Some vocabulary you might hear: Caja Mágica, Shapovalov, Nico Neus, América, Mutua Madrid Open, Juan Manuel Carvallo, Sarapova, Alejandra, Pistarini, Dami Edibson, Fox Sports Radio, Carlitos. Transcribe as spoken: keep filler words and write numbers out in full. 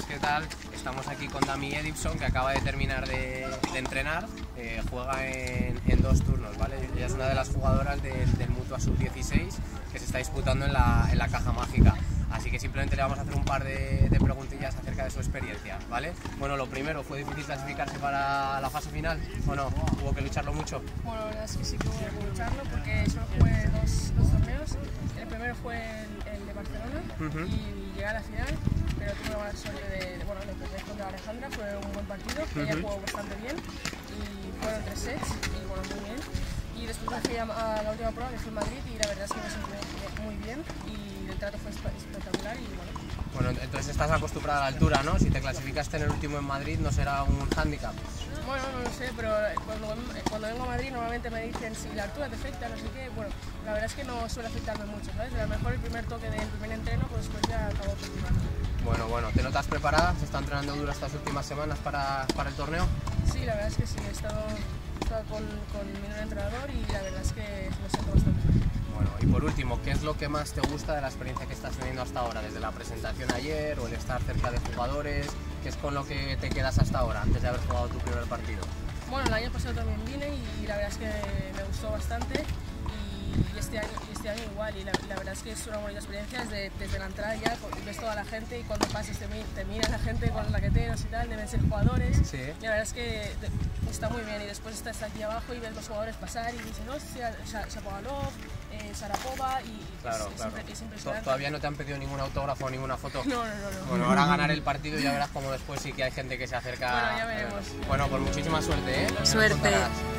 buenas, ¿qué tal? Estamos aquí con Dami Edibson, que acaba de terminar de, de entrenar. Eh, juega en, en dos turnos, ¿vale? Ella es una de las jugadoras de, del Mutua sub dieciséis que se está disputando en la, en la Caja Mágica. Así que simplemente le vamos a hacer un par de, de preguntillas acerca de su experiencia, ¿vale? Bueno, lo primero, ¿fue difícil clasificarse para la fase final o no? ¿Hubo que lucharlo mucho? Bueno, la verdad es que sí que hubo que lucharlo porque solo jugué dos, dos torneos. El primero fue el, el de Barcelona, uh-huh, y llegué a la final, pero tuve la mala suerte de, de, bueno, de perder contra Alejandra. Fue un buen partido, uh-huh, ella jugó bastante bien y fueron tres sets y bueno, muy bien. Y después fui a la última prueba que fue en Madrid y la verdad es que me sentí muy bien y el trato fue espectacular y bueno. Bueno, entonces estás acostumbrada a la altura, ¿no? Si te clasificaste en el último en Madrid, ¿no será un hándicap? Bueno, no lo sé, pero cuando, cuando vengo a Madrid normalmente me dicen si la altura te afecta, así que bueno, la verdad es que no suele afectarme mucho, ¿sabes? A lo mejor el primer toque del primer entreno, pues después ya acabo terminando. Bueno, bueno, ¿te notas preparada? ¿Se está entrenando duro estas últimas semanas para, para el torneo? Sí, la verdad es que sí, he estado... Con, con mi nuevo entrenador y la verdad es que lo siento bastante bien. Bueno, y por último, ¿qué es lo que más te gusta de la experiencia que estás teniendo hasta ahora? Desde la presentación ayer o el estar cerca de jugadores, ¿qué es con lo que te quedas hasta ahora, antes de haber jugado tu primer partido? Bueno, el año pasado también vine y la verdad es que me gustó bastante y este año, este año igual y la, la verdad es que es una bonita experiencia desde, desde la entrada ya, ves toda la gente y cuando pasas te, te mira la gente con la que te y tal, deben ser jugadores, sí. Y la verdad es que... De, está muy bien y después estás aquí abajo y ves los jugadores pasar y dicen, no, Shapovalov, eh, Sarapova y claro, es, claro. Es impresionante. ¿Todavía no te han pedido ningún autógrafo o ninguna foto? No, no, no, no. Bueno, ahora ganar el partido y ya verás como después sí que hay gente que se acerca. Bueno, ya veremos. Eh, bueno, pues muchísima suerte, ¿eh? Suerte.